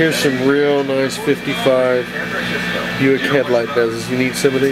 Here's some real nice 55 Buick headlight bezels. You need some of these.